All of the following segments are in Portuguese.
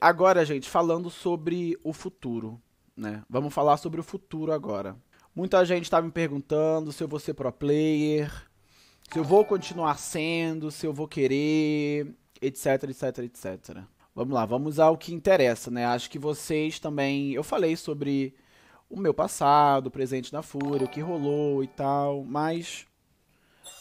Agora, gente, falando sobre o futuro, né? Vamos falar sobre o futuro agora. Muita gente tá me perguntando se eu vou ser pro player, se eu vou continuar sendo, se eu vou querer, etc, etc, etc. Vamos lá, vamos ao que interessa, né? Acho que vocês também... Eu falei sobre o meu passado, o presente na Fúria, o que rolou e tal, mas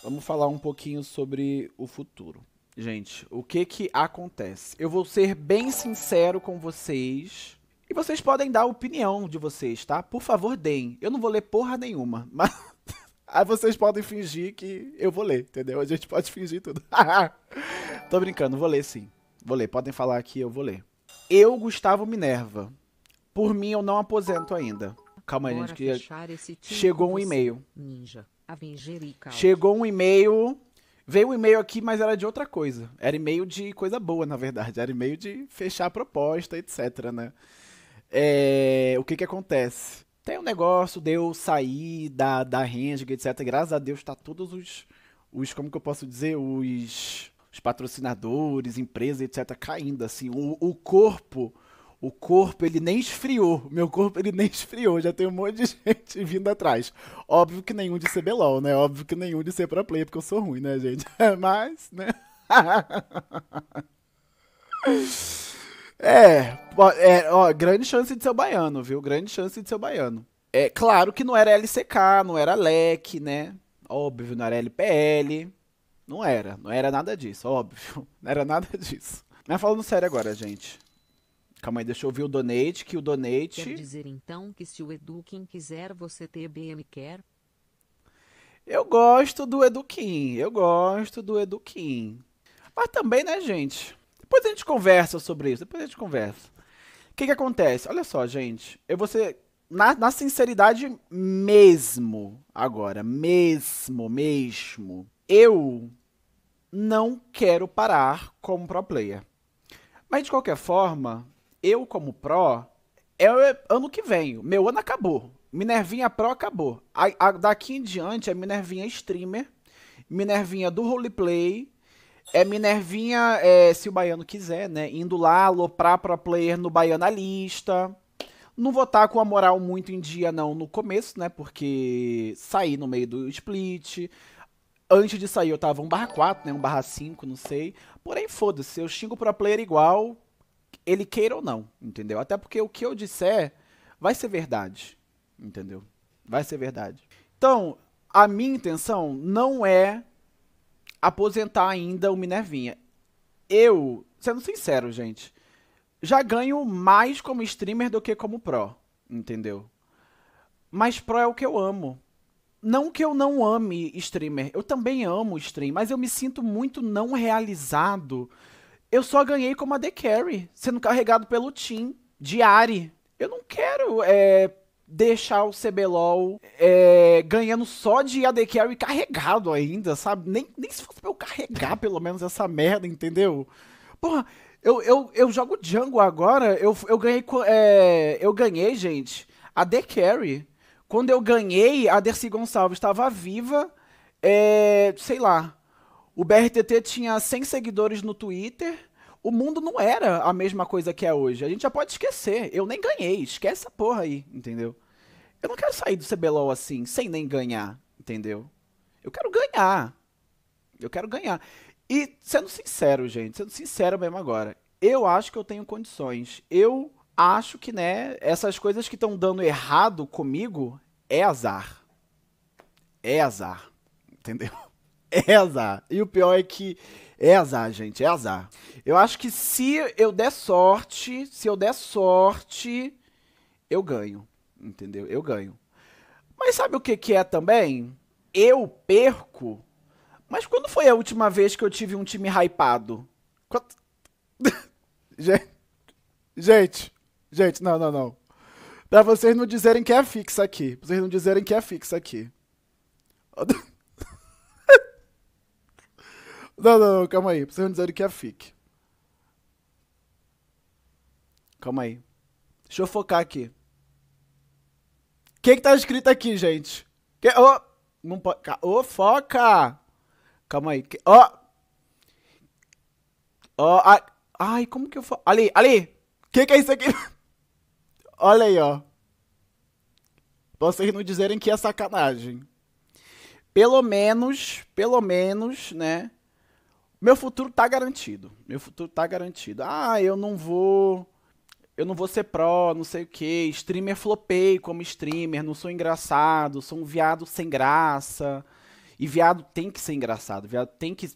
vamos falar um pouquinho sobre o futuro. Gente, o que que acontece? Eu vou ser bem sincero com vocês. E vocês podem dar a opinião de vocês, tá? Por favor, deem. Eu não vou ler porra nenhuma, mas... Aí vocês podem fingir que eu vou ler, entendeu? A gente pode fingir tudo. Tô brincando, vou ler sim. Vou ler, podem falar aqui, eu vou ler. Eu, Gustavo Minerva. Por mim, eu não aposento ainda. Calma aí, gente, que chegou um e-mail. Chegou um e-mail... Veio um e-mail aqui, mas era de outra coisa. Era e-mail de coisa boa, na verdade. Era e-mail de fechar a proposta, etc, né? O que que acontece? Tem um negócio de eu sair da Rensga, etc. Graças a Deus, tá todos os como que eu posso dizer? Os patrocinadores, empresas, etc. caindo, assim. O corpo, ele nem esfriou. Meu corpo, ele nem esfriou. Já tem um monte de gente vindo atrás. Óbvio que nenhum de CBLOL, né? Óbvio que nenhum de ser pro player, porque eu sou ruim, né, gente? Mas, né? Ó, grande chance de ser o Baiano, viu? Grande chance de ser o Baiano. É claro que não era LCK, não era LEC, né? Óbvio, não era LPL. Não era nada disso, óbvio. Não era nada disso. Mas falando sério agora, gente. Calma aí, deixa eu ver o donate, que o donate... Quer dizer, então, que se o Eduquim quiser, você ter BMQ? Eu gosto do Eduquim, Mas também, né, gente? Depois a gente conversa sobre isso, O que que acontece? Olha só, gente, eu vou ser... Na sinceridade mesmo, agora, mesmo, eu não quero parar como pro player. Mas, de qualquer forma... Eu, como pró, é ano que vem. Meu ano acabou. Minervinha pró acabou. Daqui em diante é Minervinha streamer, Minervinha do roleplay, é Minervinha, se o Baiano quiser, né? Indo lá, aloprar pro player no Baianalista. Não vou estar com a moral muito em dia, não, no começo, né? Porque saí no meio do split. Antes de sair eu tava 1/4, né? 1/5, não sei. Porém, foda-se, eu xingo pro player igual... ele queira ou não, entendeu? Até porque o que eu disser vai ser verdade, entendeu? Vai ser verdade. Então, a minha intenção não é aposentar ainda o Minervinha. Eu, sendo sincero, gente, já ganho mais como streamer do que como pro, entendeu? Mas pro é o que eu amo. Não que eu não ame streamer, eu também amo stream, mas eu me sinto muito não realizado. Eu só ganhei como AD Carry, sendo carregado pelo Team, diário. Eu não quero deixar o CBLOL ganhando só de AD Carry carregado ainda, sabe? Nem se fosse pra eu carregar pelo menos essa merda, entendeu? Porra, eu jogo jungle agora, eu ganhei, gente, AD Carry. Quando eu ganhei, a Darcy Gonçalves estava viva, sei lá. O BRTT tinha 100 seguidores no Twitter, o mundo não era a mesma coisa que é hoje. A gente já pode esquecer, eu nem ganhei, esquece essa porra aí, entendeu? Eu não quero sair do CBLOL assim, sem nem ganhar, entendeu? Eu quero ganhar. E, sendo sincero, gente, mesmo agora, eu acho que eu tenho condições. Eu acho que, né, essas coisas que estão dando errado comigo é azar. Entendeu? É azar. E o pior é que é azar, gente, é azar. Eu acho que se eu der sorte, eu ganho, entendeu? Eu ganho. Mas sabe o que que é também? Eu perco. Mas quando foi a última vez que eu tive um time hypado? Gente, não. Pra vocês não dizerem que é fixa aqui. Não, calma aí. Preciso dizer o que é FIC. Calma aí. Deixa eu focar aqui. O que que tá escrito aqui, gente? Não pode... Foca! Calma aí. Ó! Ai, como que eu faço? Ali, ali! Que é isso aqui? Olha aí, ó. Pra vocês não dizerem que é sacanagem. Pelo menos, né? Meu futuro tá garantido. Meu futuro tá garantido. Ah, eu não vou ser pró, não sei o que. Streamer flopei como streamer, não sou engraçado, sou um viado sem graça. E viado tem que ser engraçado, viado tem que...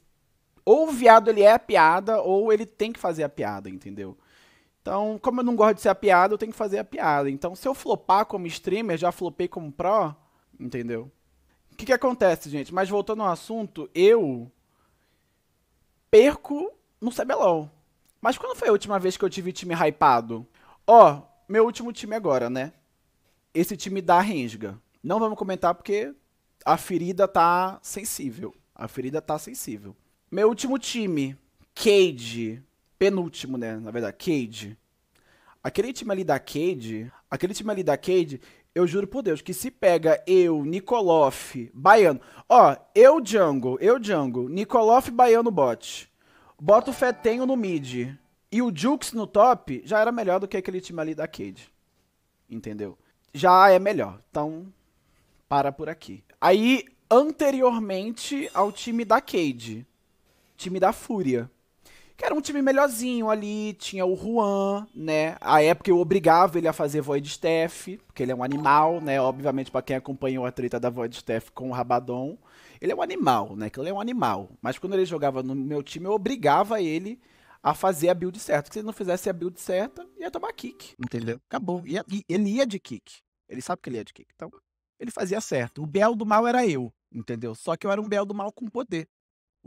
Ou o viado ele é a piada, ou ele tem que fazer a piada, entendeu? Então, como eu não gosto de ser a piada, eu tenho que fazer a piada. Então, se eu flopar como streamer, já flopei como pró, entendeu? O que que acontece, gente? Mas voltando ao assunto, eu perco no CBLOL. Mas quando foi a última vez que eu tive time hypado? Ó, meu último time agora, né? Esse time da Rensga. Não vamos comentar porque a ferida tá sensível. A ferida tá sensível. Meu último time, Cade, penúltimo, né, na verdade, Cade. Aquele time ali da Cade, eu juro por Deus, que se pega eu, Nicoloff, Baiano, ó, eu jungle, Nicoloff, Baiano bot, bota o Fetenho no mid e o Jukes no top, já era melhor do que aquele time ali da Cade, entendeu? Já é melhor, então para por aqui. Aí, anteriormente ao time da Cade, time da Fúria, que era um time melhorzinho ali, tinha o Juan, né, a época eu obrigava ele a fazer Void Staff, porque ele é um animal, né, obviamente pra quem acompanhou a treta da Void Staff com o Rabadon, ele é um animal, né, que ele é um animal, mas quando ele jogava no meu time, eu obrigava ele a fazer a build certa, se ele não fizesse a build certa, ia tomar kick, entendeu? Acabou, ele ia de kick, ele sabe que ele ia de kick, então ele fazia certo, o Biel do Mal era eu, entendeu? Só que eu era um Biel do Mal com poder.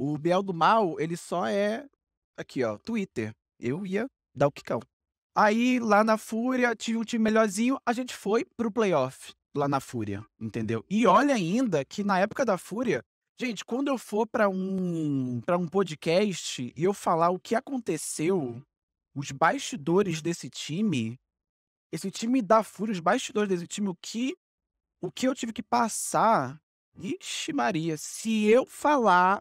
O Biel do Mal, ele só é, aqui ó, Twitter. Eu ia dar o quicão. Aí, lá na Fúria, tinha um time melhorzinho, a gente foi pro playoff lá na Fúria, entendeu? E olha ainda que na época da Fúria, gente, quando eu for pra um podcast e eu falar o que aconteceu, os bastidores desse time, o que eu tive que passar... Ixi Maria, se eu falar,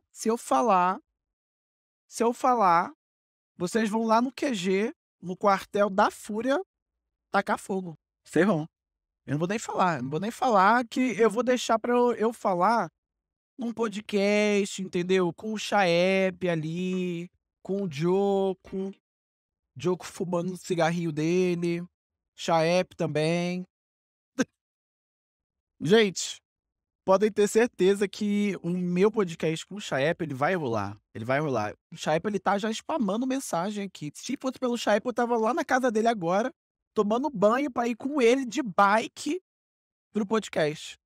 vocês vão lá no QG, no quartel da Fúria, tacar fogo. Vocês vão. Eu não vou nem falar, que eu vou deixar pra eu falar num podcast, entendeu? Com o Chaep ali, com o Diogo, fumando o cigarrinho dele, Chaep também. Gente... Podem ter certeza que o meu podcast com o Chaep, ele vai rolar. O Chaep, ele tá já spamando mensagem aqui. Se fosse pelo Chaep, eu tava lá na casa dele agora, tomando banho pra ir com ele de bike pro podcast.